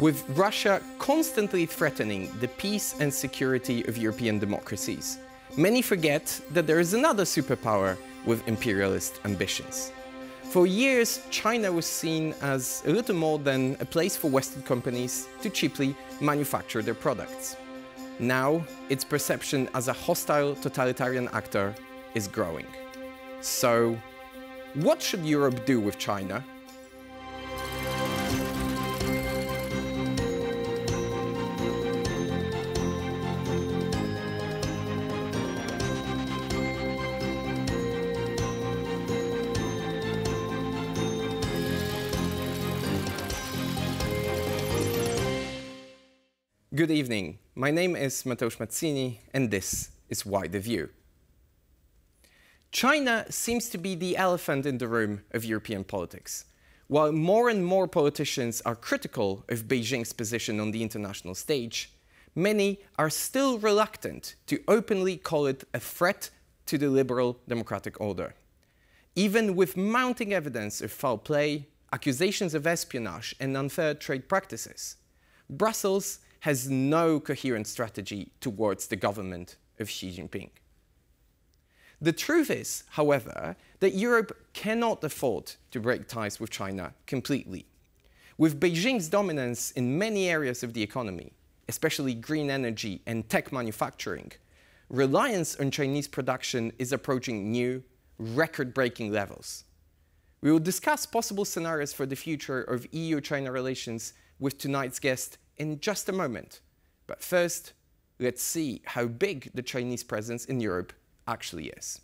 with Russia constantly threatening the peace and security of European democracies. Many forget that there is another superpower with imperialist ambitions. For years, China was seen as a little more than a place for Western companies to cheaply manufacture their products. Now, its perception as a hostile totalitarian actor is growing. So, what should Europe do with China? Good evening. My name is Mateusz Mazzini, and this is Wider View. China seems to be the elephant in the room of European politics. While more and more politicians are critical of Beijing's position on the international stage, many are still reluctant to openly call it a threat to the liberal democratic order. Even with mounting evidence of foul play, accusations of espionage and unfair trade practices, Brussels has no coherent strategy towards the government of Xi Jinping. The truth is, however, that Europe cannot afford to break ties with China completely. With Beijing's dominance in many areas of the economy, especially green energy and tech manufacturing, reliance on Chinese production is approaching new, record-breaking levels. We will discuss possible scenarios for the future of EU-China relations with tonight's guest, in just a moment. But first, let's see how big the Chinese presence in Europe actually is.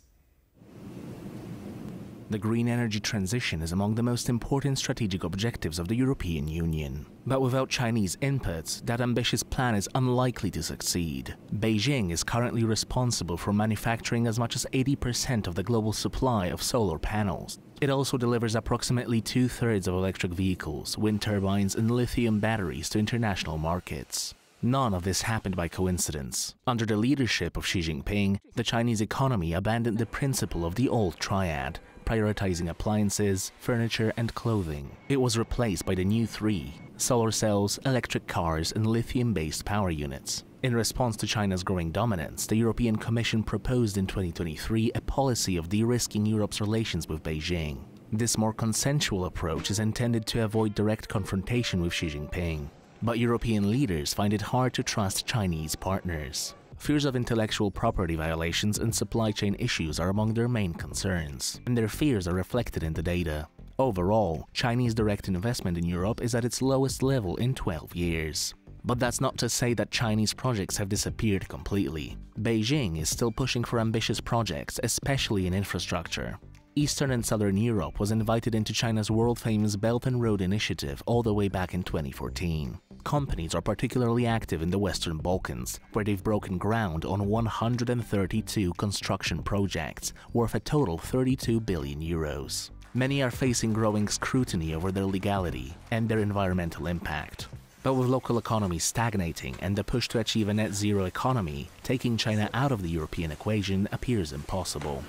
The green energy transition is among the most important strategic objectives of the European Union. But without Chinese inputs, that ambitious plan is unlikely to succeed. Beijing is currently responsible for manufacturing as much as 80% of the global supply of solar panels. It also delivers approximately 2/3 of electric vehicles, wind turbines and lithium batteries to international markets. None of this happened by coincidence. Under the leadership of Xi Jinping, the Chinese economy abandoned the principle of the old triad, prioritizing appliances, furniture and clothing. It was replaced by the new three: solar cells, electric cars and lithium-based power units. In response to China's growing dominance, the European Commission proposed in 2023 a policy of de-risking Europe's relations with Beijing. This more consensual approach is intended to avoid direct confrontation with Xi Jinping. But European leaders find it hard to trust Chinese partners. Fears of intellectual property violations and supply chain issues are among their main concerns, and their fears are reflected in the data. Overall, Chinese direct investment in Europe is at its lowest level in 12 years. But that's not to say that Chinese projects have disappeared completely. Beijing is still pushing for ambitious projects, especially in infrastructure. Eastern and Southern Europe was invited into China's world-famous Belt and Road Initiative all the way back in 2014. Companies are particularly active in the Western Balkans, where they've broken ground on 132 construction projects, worth a total 32 billion euros. Many are facing growing scrutiny over their legality and their environmental impact. But with local economies stagnating and the push to achieve a net-zero economy, taking China out of the European equation appears impossible.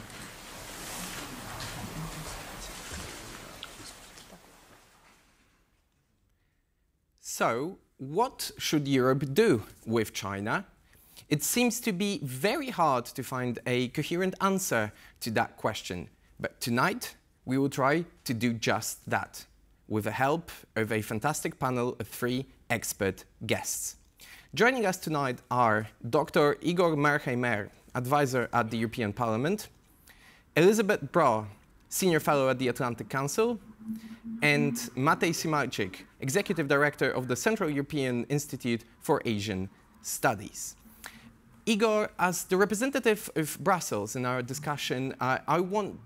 So, what should Europe do with China? It seems to be very hard to find a coherent answer to that question, but tonight we will try to do just that, with the help of a fantastic panel of three expert guests. Joining us tonight are Dr. Igor Merheim-Eyre, advisor at the European Parliament, Elizabeth Braw, senior fellow at the Atlantic Council, and Matej Šimalčík, executive director of the Central European Institute for Asian Studies. Igor, as the representative of Brussels in our discussion, I want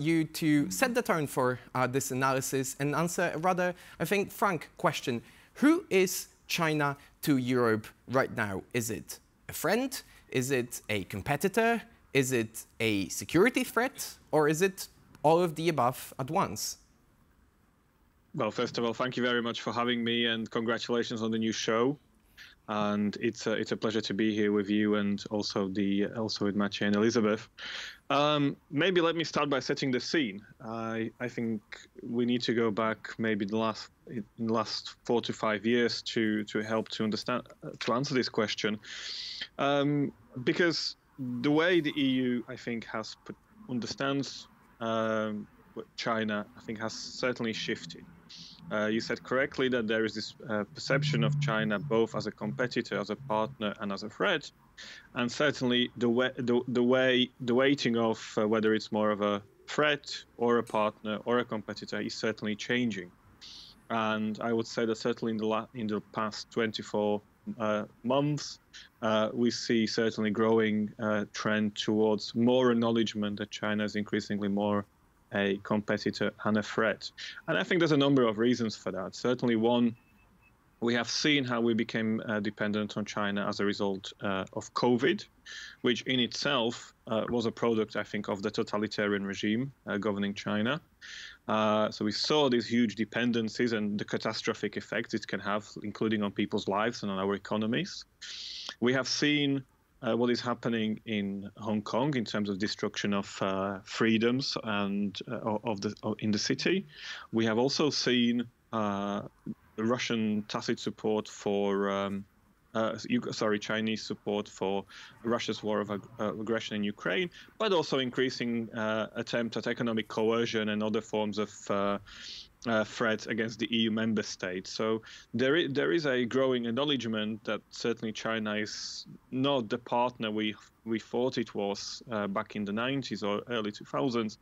you to set the tone for this analysis and answer a rather, I think, frank question. Who is China to Europe right now? Is it a friend? Is it a competitor? Is it a security threat? Or is it all of the above at once? Well, first of all, thank you very much for having me and congratulations on the new show. And it's a pleasure to be here with you and also with Matej and Elizabeth. Maybe let me start by setting the scene. I think we need to go back maybe in the last 4 to 5 years to help to understand to answer this question, because the way the EU I think understands China I think has certainly shifted. You said correctly that there is this perception of China both as a competitor, as a partner, and as a threat, and certainly the weighting of whether it's more of a threat or a partner or a competitor is certainly changing. And I would say that certainly in the past 24 months, we see certainly growing trend towards more acknowledgement that China is increasingly more a competitor and a threat. And I think there's a number of reasons for that. Certainly one, we have seen how we became dependent on China as a result of COVID, which in itself was a product, I think, of the totalitarian regime governing China. So we saw these huge dependencies and the catastrophic effects it can have, including on people's lives and on our economies. We have seen what is happening in Hong Kong in terms of destruction of freedoms and in the city. We have also seen Russian tacit support for Chinese support for Russia's war of aggression in Ukraine, but also increasing attempts at economic coercion and other forms of threats against the EU member states. So there is a growing acknowledgement that certainly China is not the partner we thought it was back in the 90s or early 2000s,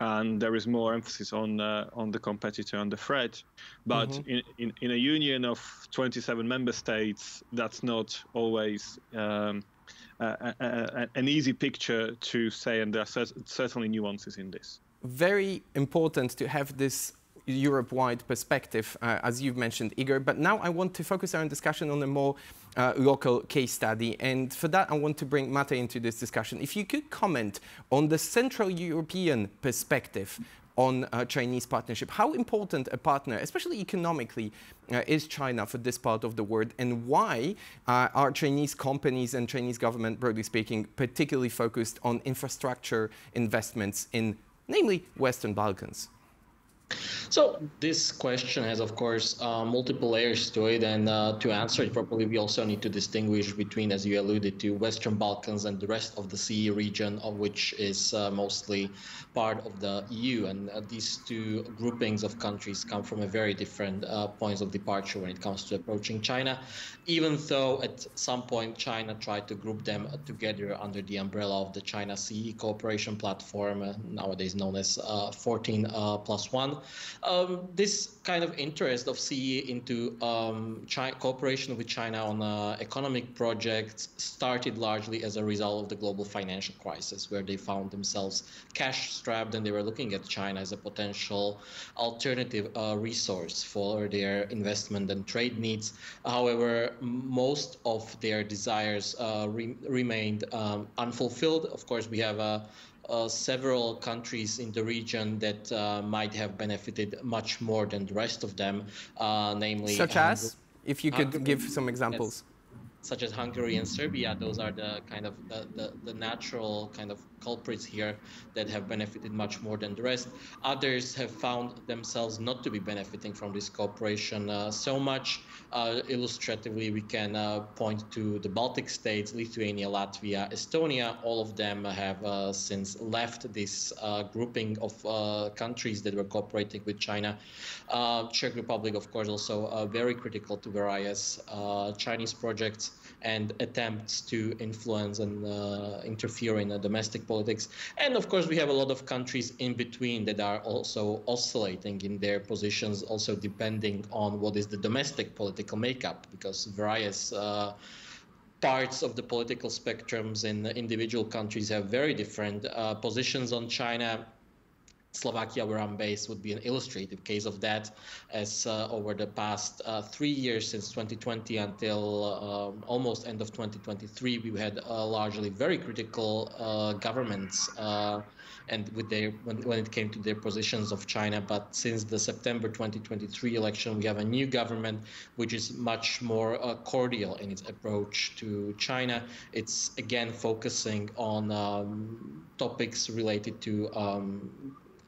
and there is more emphasis on the competitor and the threat. But in a union of 27 member states, that's not always an easy picture to say, and there are certainly nuances in this. Very important to have this Europe-wide perspective, as you've mentioned, Igor. But now I want to focus our discussion on a more local case study. And for that, I want to bring Matej into this discussion. If you could comment on the Central European perspective on Chinese partnership, how important a partner, especially economically, is China for this part of the world? And why are Chinese companies and Chinese government, broadly speaking, particularly focused on infrastructure investments in, namely, Western Balkans? So this question has, of course, multiple layers to it, and to answer it properly, we also need to distinguish between, as you alluded to, Western Balkans and the rest of the CE region, of which is mostly part of the EU. And these two groupings of countries come from a very different points of departure when it comes to approaching China, even though at some point China tried to group them together under the umbrella of the China CE cooperation platform, nowadays known as 14+1. This kind of interest of CE into cooperation with China on economic projects started largely as a result of the global financial crisis, where they found themselves cash-strapped and they were looking at China as a potential alternative resource for their investment and trade needs. However, most of their desires remained unfulfilled. Of course, we have several countries in the region that might have benefited much more than the rest of them, namely... Such as? If you could give some examples. Such as Hungary and Serbia, those are the kind of the natural kind of culprits here that have benefited much more than the rest. Others have found themselves not to be benefiting from this cooperation so much. Illustratively, we can point to the Baltic states, Lithuania, Latvia, Estonia. All of them have since left this grouping of countries that were cooperating with China. Czech Republic, of course, also very critical to various Chinese projects and attempts to influence and interfere in domestic politics. And of course, we have a lot of countries in between that are also oscillating in their positions, also depending on what is the domestic political makeup, because various parts of the political spectrums in individual countries have very different positions on China. Slovakia, where I'm based, would be an illustrative case of that, as over the past 3 years, since 2020 until almost end of 2023, we had largely very critical governments and with their, when it came to their positions of China. But since the September 2023 election, we have a new government which is much more cordial in its approach to China. It's again focusing on topics related to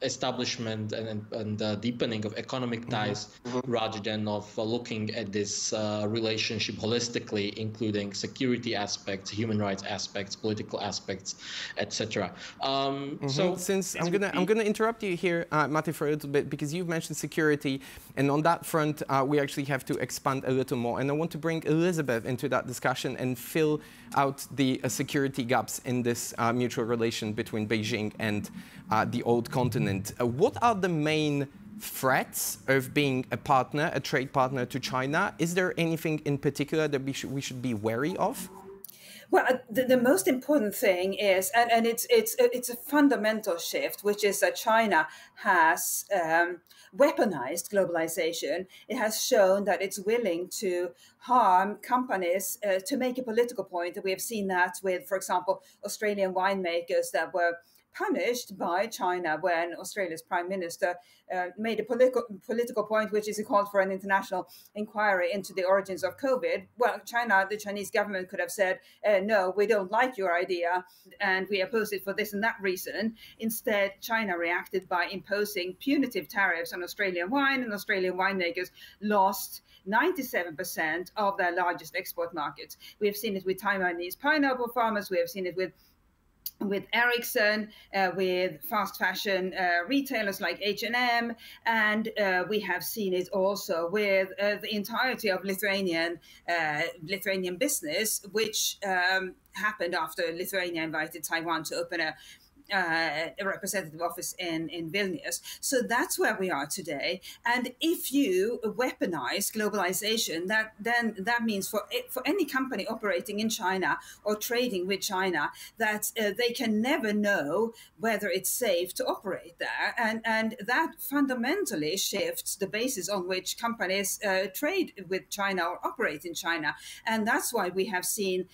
establishment and deepening of economic ties, mm-hmm. rather than of looking at this relationship holistically, including security aspects, human rights aspects, political aspects, etc. Mm-hmm. So since I'm gonna interrupt you here, Matej, for a little bit, because you've mentioned security, and on that front we actually have to expand a little more. And I want to bring Elizabeth into that discussion and fill out the security gaps in this mutual relation between Beijing and the old continent. What are the main threats of being a partner, a trade partner to China? Is there anything in particular that we should be wary of? Well, the most important thing is, and it's a fundamental shift, which is that China has weaponized globalization. It has shown that it's willing to harm companies to make a political point. We have seen that with, for example, Australian winemakers that were punished by China when Australia's prime minister made a political point, which is a call for an international inquiry into the origins of COVID. Well, China, the Chinese government could have said, no, we don't like your idea and we oppose it for this and that reason. Instead, China reacted by imposing punitive tariffs on Australian wine, and Australian winemakers lost 97% of their largest export markets. We have seen it with Taiwanese pineapple farmers. We have seen it with Ericsson, with fast fashion retailers like H&M, and we have seen it also with the entirety of Lithuanian business, which happened after Lithuania invited Taiwan to open a representative office in Vilnius. So that's where we are today. And if you weaponize globalization, that means for any company operating in China or trading with China, that they can never know whether it's safe to operate there. And that fundamentally shifts the basis on which companies trade with China or operate in China. And that's why we have seen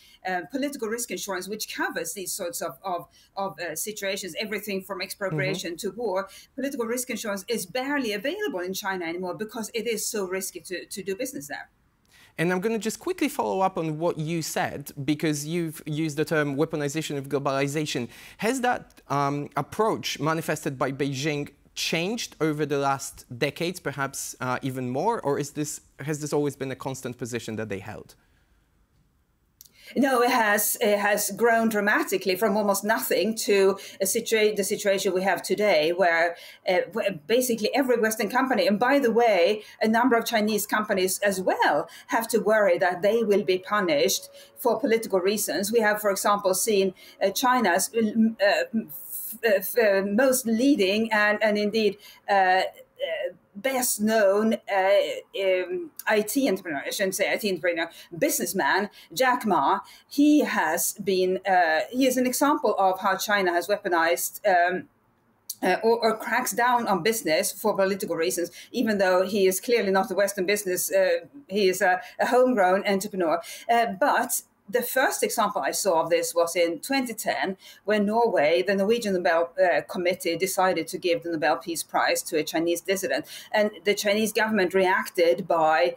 political risk insurance, which covers these sorts of situations. Everything from expropriation mm-hmm. to war. Political risk insurance is barely available in China anymore because it is so risky to do business there. And I'm going to just quickly follow up on what you said, because you've used the term weaponization of globalization. Has that approach manifested by Beijing changed over the last decades, perhaps even more? Or has this always been a constant position that they held? No, it has grown dramatically from almost nothing to the situation we have today, where basically every Western company, and by the way, a number of Chinese companies as well, have to worry that they will be punished for political reasons. We have, for example, seen China's most leading and indeed best known IT entrepreneur, I shouldn't say IT entrepreneur, businessman, Jack Ma. He is an example of how China has weaponized or cracks down on business for political reasons, even though he is clearly not a Western business. He is a homegrown entrepreneur. But the first example I saw of this was in 2010, when Norway, the Norwegian Nobel Committee, decided to give the Nobel Peace Prize to a Chinese dissident. And the Chinese government reacted by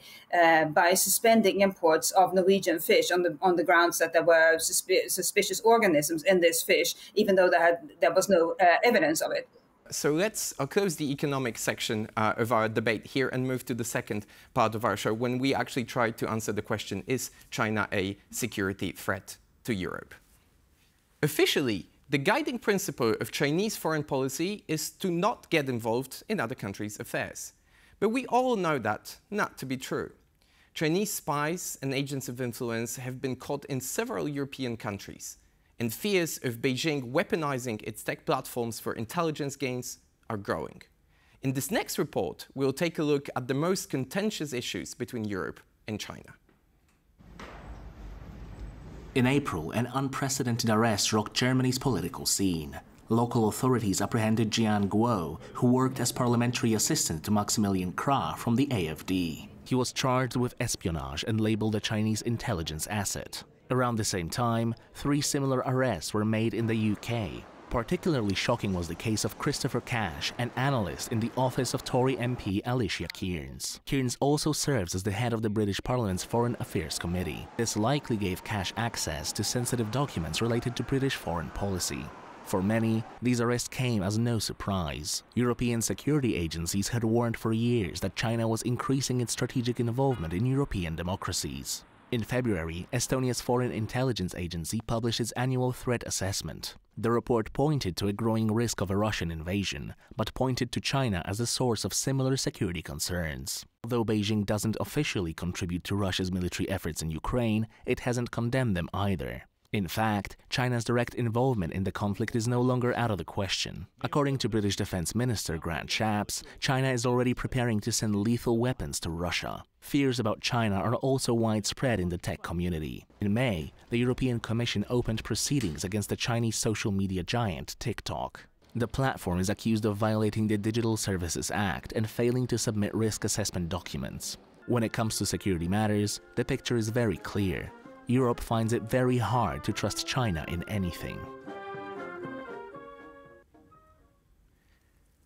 suspending imports of Norwegian fish on the grounds that there were suspicious organisms in this fish, even though there was no evidence of it. So let's close the economic section of our debate here and move to the second part of our show, when we actually try to answer the question, is China a security threat to Europe? Officially, the guiding principle of Chinese foreign policy is to not get involved in other countries' affairs. But we all know that not to be true. Chinese spies and agents of influence have been caught in several European countries, and fears of Beijing weaponizing its tech platforms for intelligence gains are growing. In this next report, we'll take a look at the most contentious issues between Europe and China. In April, an unprecedented arrest rocked Germany's political scene. Local authorities apprehended Jian Guo, who worked as parliamentary assistant to Maximilian Krah from the AfD. He was charged with espionage and labeled a Chinese intelligence asset. Around the same time, 3 similar arrests were made in the UK. Particularly shocking was the case of Christopher Cash, an analyst in the office of Tory MP Alicia Kearns. Kearns also serves as the head of the British Parliament's Foreign Affairs Committee. This likely gave Cash access to sensitive documents related to British foreign policy. For many, these arrests came as no surprise. European security agencies had warned for years that China was increasing its strategic involvement in European democracies. In February, Estonia's Foreign Intelligence Agency published its annual threat assessment. The report pointed to a growing risk of a Russian invasion, but pointed to China as a source of similar security concerns. Although Beijing doesn't officially contribute to Russia's military efforts in Ukraine, it hasn't condemned them either. In fact, China's direct involvement in the conflict is no longer out of the question. According to British Defense Minister Grant Shapps, China is already preparing to send lethal weapons to Russia. Fears about China are also widespread in the tech community. In May, the European Commission opened proceedings against the Chinese social media giant TikTok. The platform is accused of violating the Digital Services Act and failing to submit risk assessment documents. When it comes to security matters, the picture is very clear. Europe finds it very hard to trust China in anything.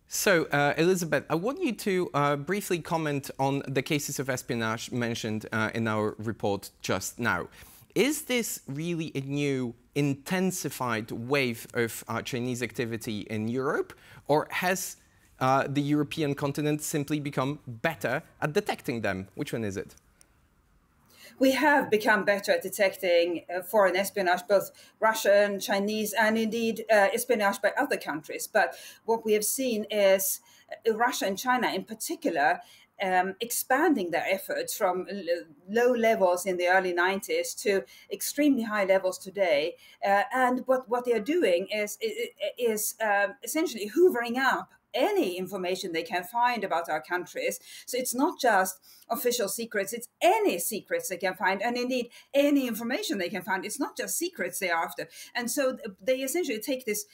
So, Elizabeth, I want you to briefly comment on the cases of espionage mentioned in our report just now. Is this really a new, intensified wave of Chinese activity in Europe, or has the European continent simply become better at detecting them? Which one is it? We have become better at detecting foreign espionage, both Russian, Chinese, and indeed espionage by other countries. But what we have seen is Russia and China in particular expanding their efforts from low levels in the early 90s to extremely high levels today. And what they are doing is essentially hoovering up any information they can find about our countries. So it's not just official secrets, it's any secrets they can find, and indeed any information they can find. It's not just secrets they're after. And so they essentially take this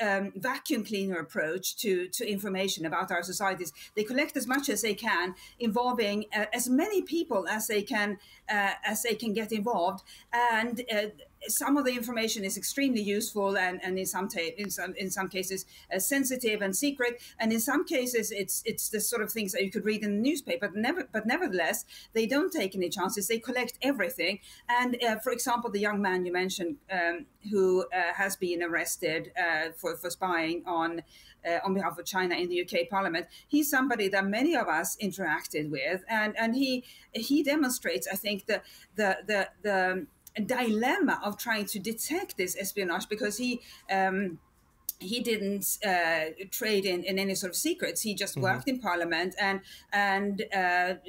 vacuum cleaner approach to information about our societies. They collect as much as they can, involving as many people as they can get involved. And some of the information is extremely useful and in some cases sensitive and secret, and in some cases it's the sort of things that you could read in the newspaper. But nevertheless, they don't take any chances. They collect everything. And for example, the young man you mentioned, who has been arrested for spying on behalf of China in the UK Parliament, he's somebody that many of us interacted with, and he demonstrates, I think, the dilemma of trying to detect this espionage, because he didn't trade in any sort of secrets. He just worked in Parliament and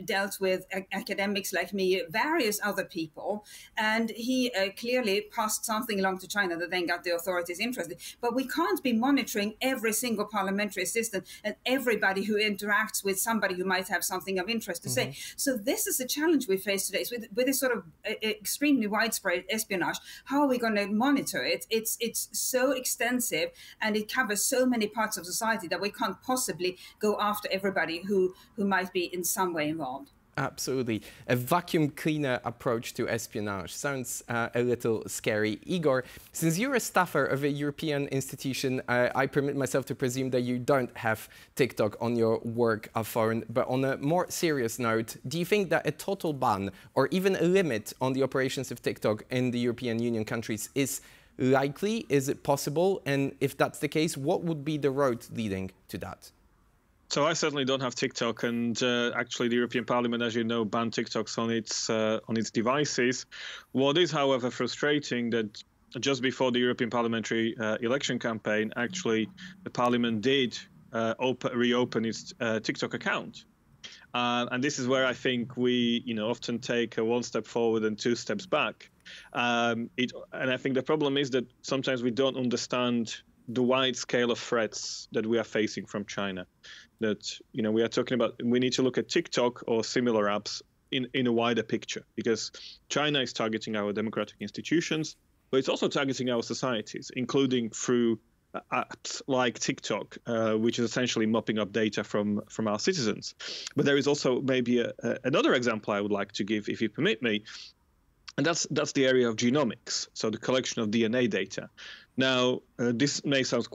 dealt with academics like me, various other people. And he clearly passed something along to China that then got the authorities interested. But we can't be monitoring every single parliamentary assistant and everybody who interacts with somebody who might have something of interest to say. So this is the challenge we face today. So with this sort of extremely widespread espionage, how are we going to monitor it? It's so extensive, and it covers so many parts of society that we can't possibly go after everybody who might be in some way involved. Absolutely. A vacuum cleaner approach to espionage sounds a little scary. Igor, since you're a staffer of a European institution, I permit myself to presume that you don't have TikTok on your work phone. But on a more serious note, do you think that a total ban or even a limit on the operations of TikTok in the European Union countries is likely? Is it possible? And if that's the case, what would be the road leading to that? So I certainly don't have TikTok, and actually the European Parliament, as you know, banned TikToks on its devices. What is, however, frustrating that just before the European parliamentary election campaign, actually the Parliament did reopen its TikTok account. And this is where I think we, often take a 1 step forward and 2 steps back. And I think the problem is that sometimes we don't understand the wide scale of threats that we are facing from China. That, we are talking about, we need to look at TikTok or similar apps in a wider picture, because China is targeting our democratic institutions, but it's also targeting our societies, including through apps like TikTok, which is essentially mopping up data from our citizens. But there is also maybe another example I would like to give, if you permit me, and that's the area of genomics, so the collection of DNA data. Now, this may sound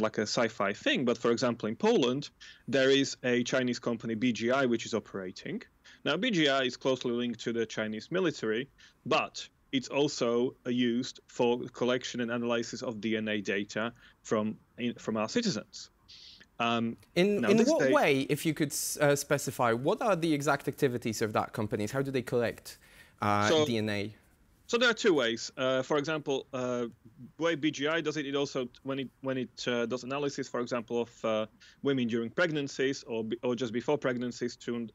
like a sci-fi thing, but for example, in Poland, there is a Chinese company, BGI, which is operating. Now, BGI is closely linked to the Chinese military, but it's also used for collection and analysis of DNA data from our citizens. In what way, if you could specify, what are the exact activities of that company? How do they collect DNA? So there are two ways. For example, the way BGI does it, it also when it does analysis, for example, of women during pregnancies or just before pregnancies to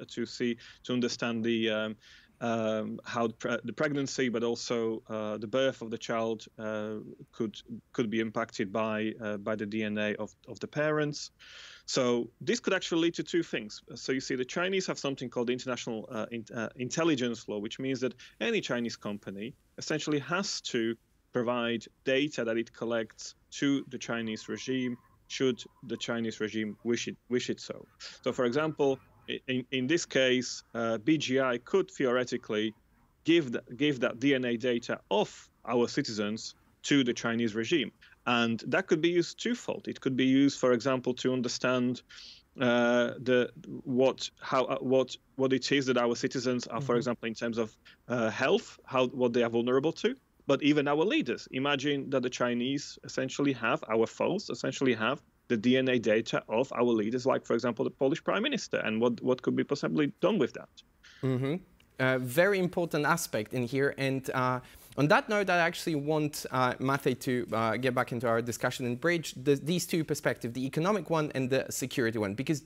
understand the how the pregnancy, but also the birth of the child could be impacted by the DNA of the parents. So this could actually lead to two things. So you see, the Chinese have something called the international intelligence law, which means that any Chinese company essentially has to provide data that it collects to the Chinese regime, should the Chinese regime wish it so. So, for example, in this case, BGI could theoretically give that DNA data of our citizens to the Chinese regime. And that could be used twofold. It could be used, for example, to understand what it is that our citizens are, for example, in terms of health, what they are vulnerable to. But even our leaders. Imagine that the Chinese essentially have, our foes essentially have, the DNA data of our leaders, like, for example, the Polish Prime Minister, and what could be possibly done with that. Mm-hmm. Very important aspect in here. And on that note, I actually want Matej to get back into our discussion and bridge these two perspectives, the economic one and the security one, because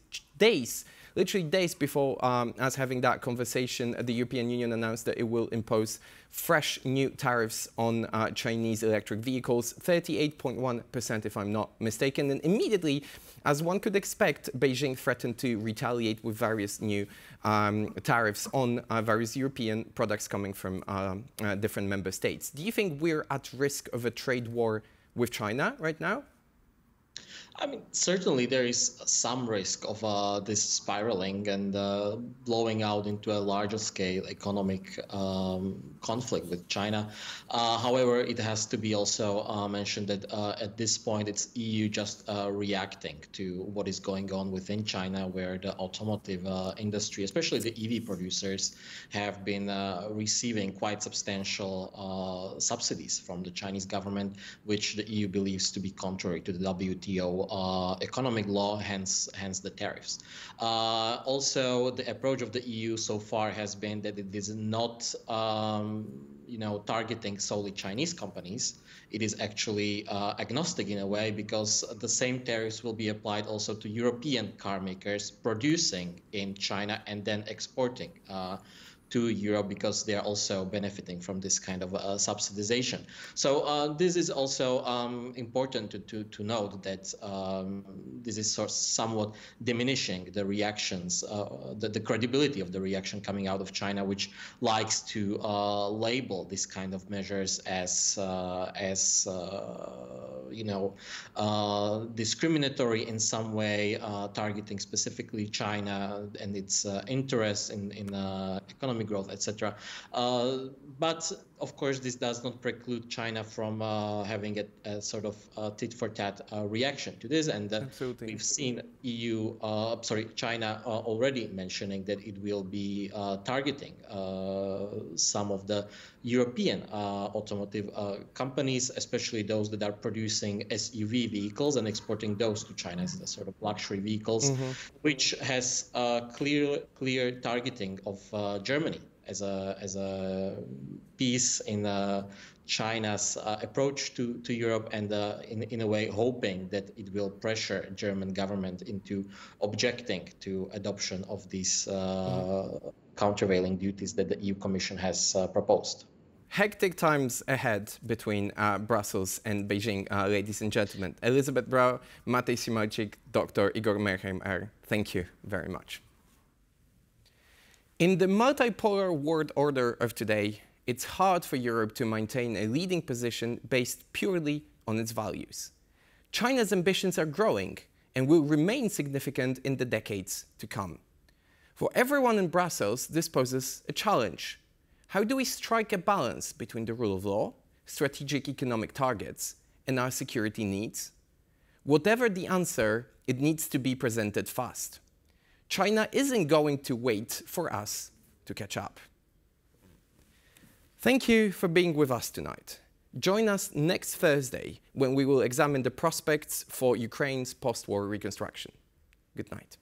literally days before us having that conversation, the European Union announced that it will impose fresh new tariffs on Chinese electric vehicles, 38.1%, if I'm not mistaken. And immediately, as one could expect, Beijing threatened to retaliate with various new tariffs on various European products coming from different member states. Do you think we're at risk of a trade war with China right now? I mean, certainly there is some risk of this spiraling and blowing out into a larger scale economic conflict with China. However, it has to be also mentioned that at this point, it's EU just reacting to what is going on within China, where the automotive industry, especially the EV producers, have been receiving quite substantial subsidies from the Chinese government, which the EU believes to be contrary to the WTO economic law, hence the tariffs. Also, the approach of the EU so far has been that it is not targeting solely Chinese companies. It is actually agnostic in a way, because the same tariffs will be applied also to European car makers producing in China and then exporting to Europe, because they are also benefiting from this kind of subsidization. So this is also important to note that this is sort of somewhat diminishing the reactions, the credibility of the reaction coming out of China, which likes to label this kind of measures as discriminatory in some way, targeting specifically China and its interests in economic growth, etc. But of course, this does not preclude China from having a sort of tit-for-tat reaction to this. And we've seen China already mentioning that it will be targeting some of the European automotive companies, especially those that are producing SUV vehicles and exporting those to China as a sort of luxury vehicles, which has clear targeting of Germany as a piece in China's approach to Europe, and in a way hoping that it will pressure German government into objecting to adoption of these countervailing duties that the EU Commission has proposed. Hectic times ahead between Brussels and Beijing, ladies and gentlemen. Elizabeth Braw, Matej Šimalčík, Dr. Igor Merheim-Eyre, thank you very much. In the multipolar world order of today, it's hard for Europe to maintain a leading position based purely on its values. China's ambitions are growing and will remain significant in the decades to come. For everyone in Brussels, this poses a challenge. How do we strike a balance between the rule of law, strategic economic targets, and our security needs? Whatever the answer, it needs to be presented fast. China isn't going to wait for us to catch up. Thank you for being with us tonight. Join us next Thursday when we will examine the prospects for Ukraine's post-war reconstruction. Good night.